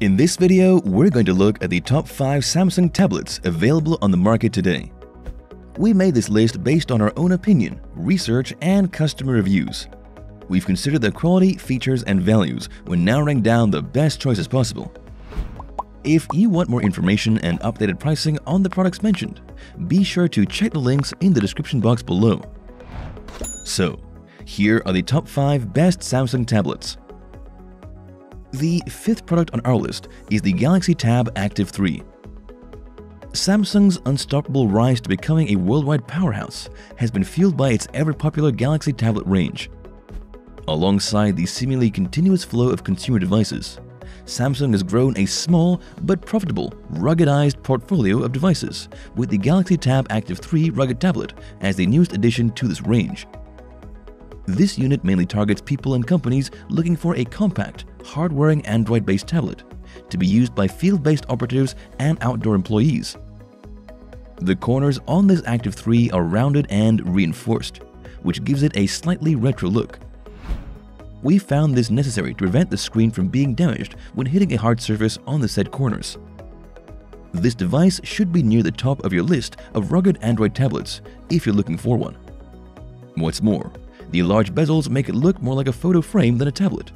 In this video, we're going to look at the top 5 Samsung tablets available on the market today. We made this list based on our own opinion, research, and customer reviews. We've considered their quality, features, and values when narrowing down the best choices possible. If you want more information and updated pricing on the products mentioned, be sure to check the links in the description box below. So, here are the top 5 best Samsung tablets. The fifth product on our list is the Galaxy Tab Active 3. Samsung's unstoppable rise to becoming a worldwide powerhouse has been fueled by its ever-popular Galaxy tablet range. Alongside the seemingly continuous flow of consumer devices, Samsung has grown a small but profitable, ruggedized portfolio of devices, with the Galaxy Tab Active 3 rugged tablet as the newest addition to this range. This unit mainly targets people and companies looking for a compact, hard-wearing Android-based tablet to be used by field-based operatives and outdoor employees. The corners on this Active 3 are rounded and reinforced, which gives it a slightly retro look. We found this necessary to prevent the screen from being damaged when hitting a hard surface on the said corners. This device should be near the top of your list of rugged Android tablets if you're looking for one. What's more, the large bezels make it look more like a photo frame than a tablet.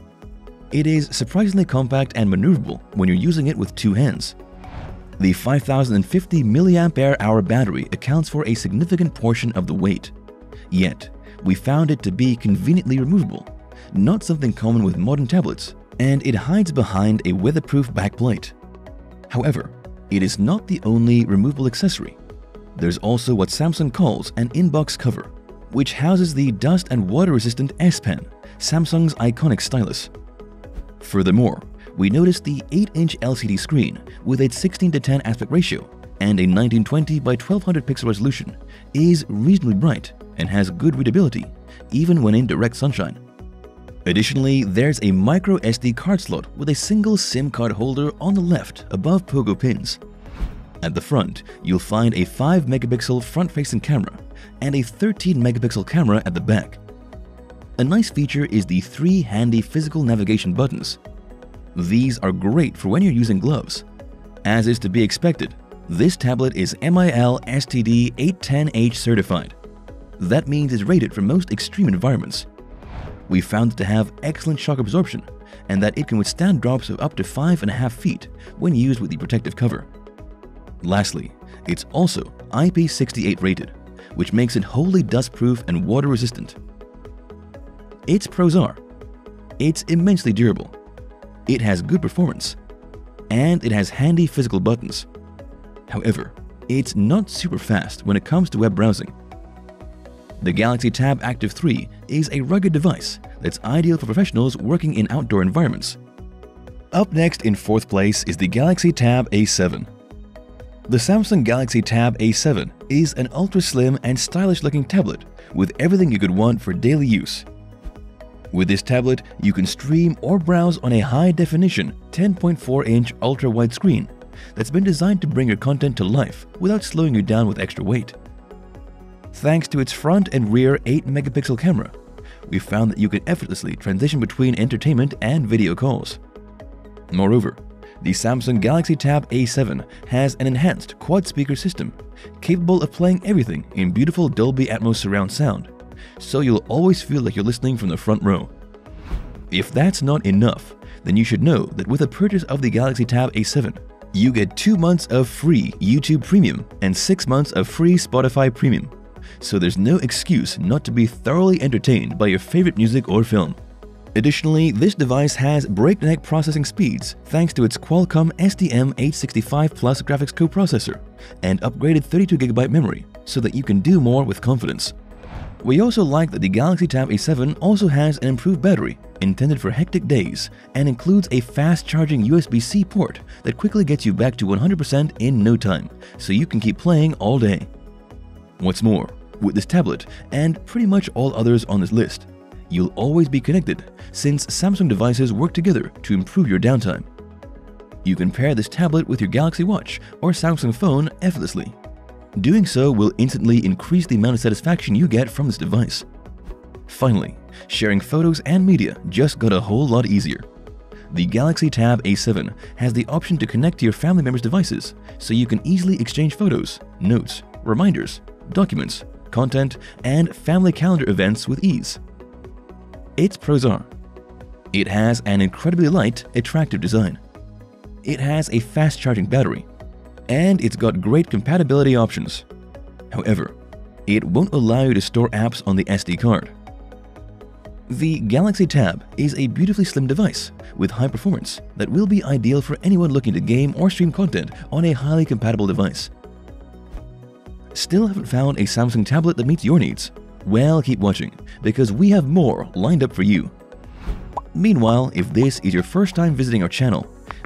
It is surprisingly compact and maneuverable when you're using it with two hands. The 5050 mAh battery accounts for a significant portion of the weight. Yet, we found it to be conveniently removable, not something common with modern tablets, and it hides behind a weatherproof backplate. However, it is not the only removable accessory. There's also what Samsung calls an inbox cover, which houses the dust and water-resistant S Pen, Samsung's iconic stylus. Furthermore, we noticed the 8-inch LCD screen with its 16:10 aspect ratio and a 1920x1200 pixel resolution is reasonably bright and has good readability, even when in direct sunshine. Additionally, there's a micro SD card slot with a single SIM card holder on the left above pogo pins. At the front, you'll find a 5-megapixel front-facing camera and a 13-megapixel camera at the back. A nice feature is the 3 handy physical navigation buttons. These are great for when you're using gloves. As is to be expected, this tablet is MIL-STD-810H certified. That means it's rated for most extreme environments. We found it to have excellent shock absorption and that it can withstand drops of up to 5.5 feet when used with the protective cover. Lastly, it's also IP68 rated, which makes it wholly dustproof and water resistant. Its pros are: it's immensely durable, it has good performance, and it has handy physical buttons. However, it's not super fast when it comes to web browsing. The Galaxy Tab Active 3 is a rugged device that's ideal for professionals working in outdoor environments. Up next in 4th place is the Galaxy Tab A7. The Samsung Galaxy Tab A7 is an ultra-slim and stylish-looking tablet with everything you could want for daily use. With this tablet, you can stream or browse on a high-definition 10.4-inch ultra-wide screen that's been designed to bring your content to life without slowing you down with extra weight. Thanks to its front and rear 8-megapixel camera, we found that you can effortlessly transition between entertainment and video calls. Moreover, the Samsung Galaxy Tab A7 has an enhanced quad-speaker system capable of playing everything in beautiful Dolby Atmos surround sound, so you'll always feel like you're listening from the front row. If that's not enough, then you should know that with a purchase of the Galaxy Tab A7, you get 2 months of free YouTube Premium and 6 months of free Spotify Premium, so there's no excuse not to be thoroughly entertained by your favorite music or film. Additionally, this device has breakneck processing speeds thanks to its Qualcomm STM 865 Plus graphics coprocessor and upgraded 32GB memory so that you can do more with confidence. We also like that the Galaxy Tab A7 also has an improved battery intended for hectic days and includes a fast-charging USB-C port that quickly gets you back to 100% in no time, so you can keep playing all day. What's more, with this tablet and pretty much all others on this list, you'll always be connected since Samsung devices work together to improve your downtime. You can pair this tablet with your Galaxy Watch or Samsung phone effortlessly. Doing so will instantly increase the amount of satisfaction you get from this device. Finally, sharing photos and media just got a whole lot easier. The Galaxy Tab A7 has the option to connect to your family members' devices, so you can easily exchange photos, notes, reminders, documents, content, and family calendar events with ease. Its pros are: it has an incredibly light, attractive design. It has a fast-charging battery, and it's got great compatibility options. However, it won't allow you to store apps on the SD card. The Galaxy Tab is a beautifully slim device with high performance that will be ideal for anyone looking to game or stream content on a highly compatible device. Still haven't found a Samsung tablet that meets your needs? Well, keep watching, because we have more lined up for you. Meanwhile, if this is your first time visiting our channel,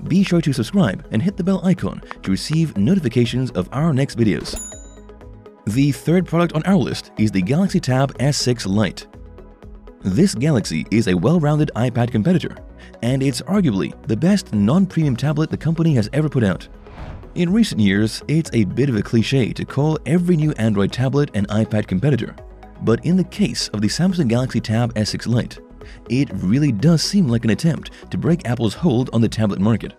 be sure to subscribe and hit the bell icon to receive notifications of our next videos. The third product on our list is the Galaxy Tab S6 Lite. This Galaxy is a well-rounded iPad competitor, and it's arguably the best non-premium tablet the company has ever put out. In recent years, it's a bit of a cliche to call every new Android tablet an iPad competitor, but in the case of the Samsung Galaxy Tab S6 Lite, it really does seem like an attempt to break Apple's hold on the tablet market.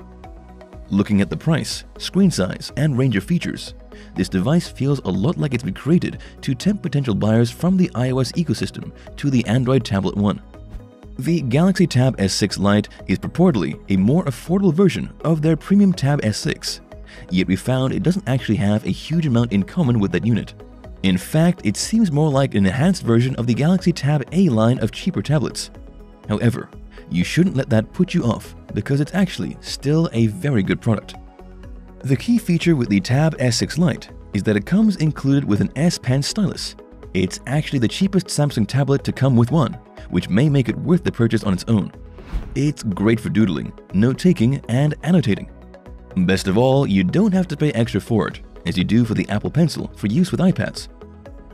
Looking at the price, screen size, and range of features, this device feels a lot like it's been created to tempt potential buyers from the iOS ecosystem to the Android Tablet One. The Galaxy Tab S6 Lite is purportedly a more affordable version of their premium Tab S6, yet we found it doesn't actually have a huge amount in common with that unit. In fact, it seems more like an enhanced version of the Galaxy Tab A line of cheaper tablets. However, you shouldn't let that put you off, because it's actually still a very good product. The key feature with the Tab S6 Lite is that it comes included with an S Pen stylus. It's actually the cheapest Samsung tablet to come with one, which may make it worth the purchase on its own. It's great for doodling, note-taking, and annotating. Best of all, you don't have to pay extra for it, as you do for the Apple Pencil for use with iPads.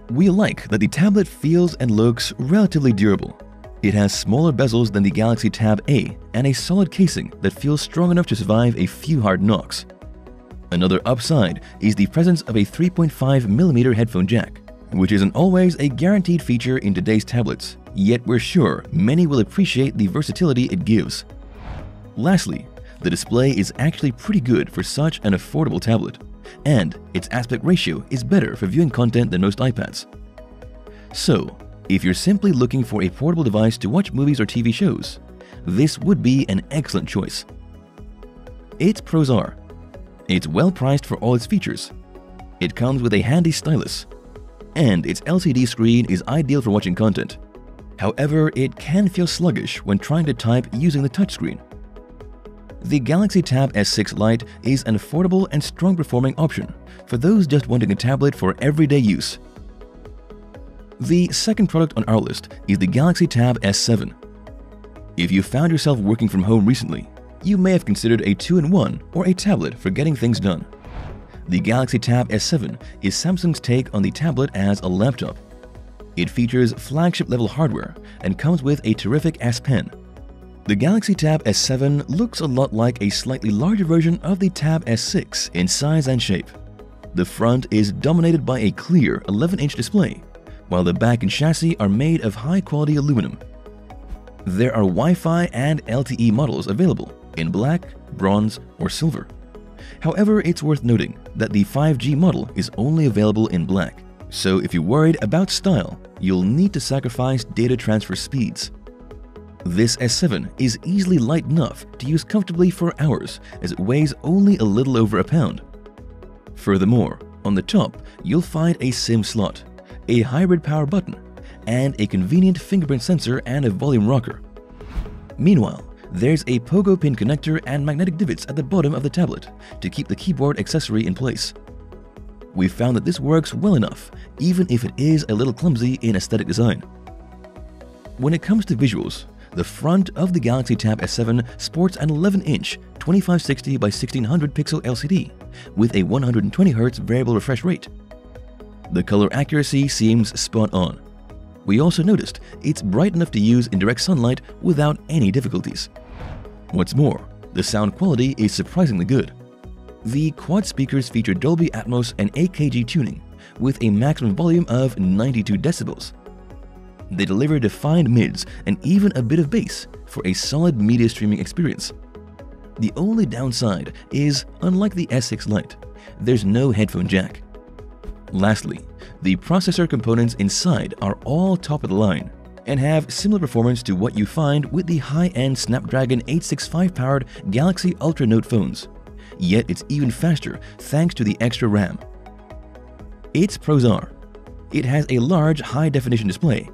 We like that the tablet feels and looks relatively durable. It has smaller bezels than the Galaxy Tab A and a solid casing that feels strong enough to survive a few hard knocks. Another upside is the presence of a 3.5mm headphone jack, which isn't always a guaranteed feature in today's tablets, yet we're sure many will appreciate the versatility it gives. Lastly, the display is actually pretty good for such an affordable tablet, and its aspect ratio is better for viewing content than most iPads. So, if you're simply looking for a portable device to watch movies or TV shows, this would be an excellent choice. Its pros are: it's well priced for all its features, it comes with a handy stylus, and its LCD screen is ideal for watching content. However, it can feel sluggish when trying to type using the touchscreen. The Galaxy Tab S6 Lite is an affordable and strong performing option for those just wanting a tablet for everyday use. The second product on our list is the Galaxy Tab S7. If you found yourself working from home recently, you may have considered a 2-in-1 or a tablet for getting things done. The Galaxy Tab S7 is Samsung's take on the tablet as a laptop. It features flagship-level hardware and comes with a terrific S Pen. The Galaxy Tab S7 looks a lot like a slightly larger version of the Tab S6 in size and shape. The front is dominated by a clear 11-inch display, while the back and chassis are made of high-quality aluminum. There are Wi-Fi and LTE models available in black, bronze, or silver. However, it's worth noting that the 5G model is only available in black, so if you're worried about style, you'll need to sacrifice data transfer speeds. This S7 is easily light enough to use comfortably for hours, as it weighs only a little over a pound. Furthermore, on the top, you'll find a SIM slot, a hybrid power button, and a convenient fingerprint sensor and a volume rocker. Meanwhile, there's a pogo pin connector and magnetic divots at the bottom of the tablet to keep the keyboard accessory in place. We found that this works well enough, even if it is a little clumsy in aesthetic design. When it comes to visuals, the front of the Galaxy Tab S7 sports an 11-inch 2560 by 1600 pixel LCD with a 120Hz variable refresh rate. The color accuracy seems spot on. We also noticed it's bright enough to use in direct sunlight without any difficulties. What's more, the sound quality is surprisingly good. The quad speakers feature Dolby Atmos and AKG tuning with a maximum volume of 92 decibels. They deliver defined mids and even a bit of bass for a solid media streaming experience. The only downside is, unlike the S6 Lite, there's no headphone jack. Lastly, the processor components inside are all top of the line and have similar performance to what you find with the high-end Snapdragon 865-powered Galaxy Ultranote phones. Yet it's even faster thanks to the extra RAM. Its pros are: it has a large high-definition display,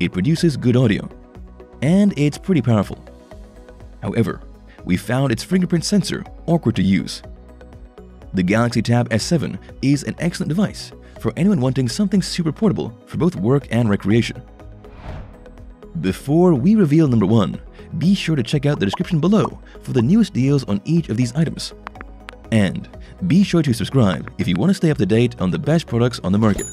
it produces good audio, and it's pretty powerful. However, we found its fingerprint sensor awkward to use. The Galaxy Tab S7 is an excellent device for anyone wanting something super portable for both work and recreation. Before we reveal number one, be sure to check out the description below for the newest deals on each of these items. And be sure to subscribe if you want to stay up to date on the best products on the market.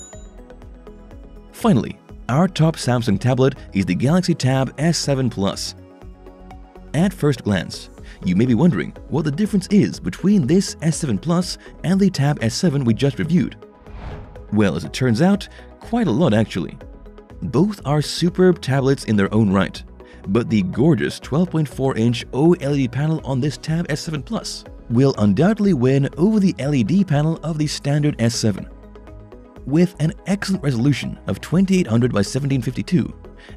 Finally, our top Samsung tablet is the Galaxy Tab S7 Plus. At first glance, you may be wondering what the difference is between this S7 Plus and the Tab S7 we just reviewed. Well, as it turns out, quite a lot actually. Both are superb tablets in their own right, but the gorgeous 12.4-inch OLED panel on this Tab S7 Plus will undoubtedly win over the LED panel of the standard S7. With an excellent resolution of 2800 by 1752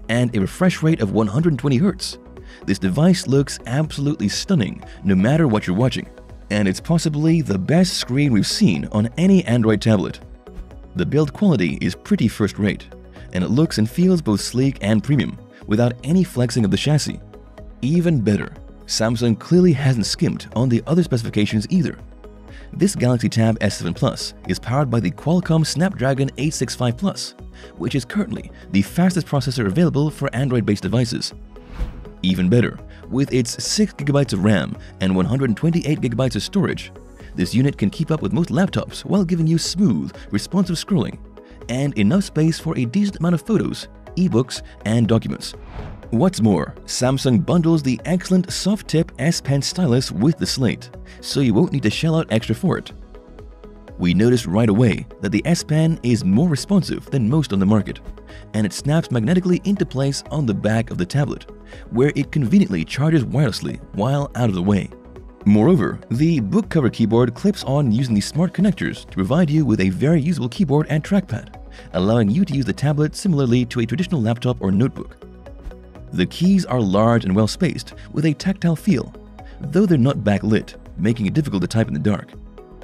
and a refresh rate of 120Hz, this device looks absolutely stunning no matter what you're watching, and it's possibly the best screen we've seen on any Android tablet. The build quality is pretty first rate, and it looks and feels both sleek and premium without any flexing of the chassis. Even better, Samsung clearly hasn't skimped on the other specifications either. This Galaxy Tab S7 Plus is powered by the Qualcomm Snapdragon 865 Plus, which is currently the fastest processor available for Android-based devices. Even better, with its 6GB of RAM and 128GB of storage, this unit can keep up with most laptops while giving you smooth, responsive scrolling and enough space for a decent amount of photos, ebooks, and documents. What's more, Samsung bundles the excellent soft tip S Pen stylus with the slate, so you won't need to shell out extra for it. We noticed right away that the S Pen is more responsive than most on the market, and it snaps magnetically into place on the back of the tablet, where it conveniently charges wirelessly while out of the way. Moreover, the book cover keyboard clips on using the smart connectors to provide you with a very usable keyboard and trackpad, allowing you to use the tablet similarly to a traditional laptop or notebook. The keys are large and well-spaced with a tactile feel, though they're not backlit, making it difficult to type in the dark.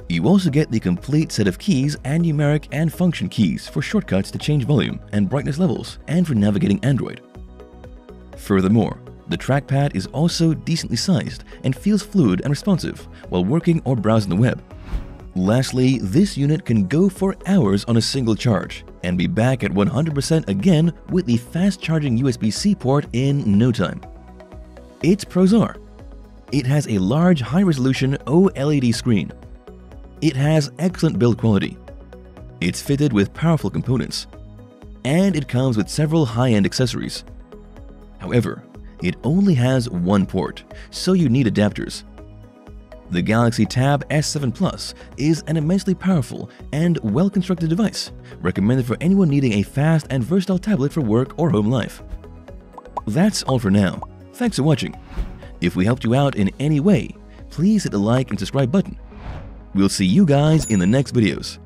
You also get the complete set of keys and numeric and function keys for shortcuts to change volume and brightness levels and for navigating Android. Furthermore, the trackpad is also decently sized and feels fluid and responsive while working or browsing the web. Lastly, this unit can go for hours on a single charge and be back at 100% again with the fast charging USB-C port in no time. Its pros are: it has a large high-resolution OLED screen. It has excellent build quality. It's fitted with powerful components. And it comes with several high-end accessories. However, it only has one port, so you need adapters. The Galaxy Tab S7 Plus is an immensely powerful and well-constructed device, recommended for anyone needing a fast and versatile tablet for work or home life. That's all for now. Thanks for watching. If we helped you out in any way, please hit the like and subscribe button. We'll see you guys in the next videos.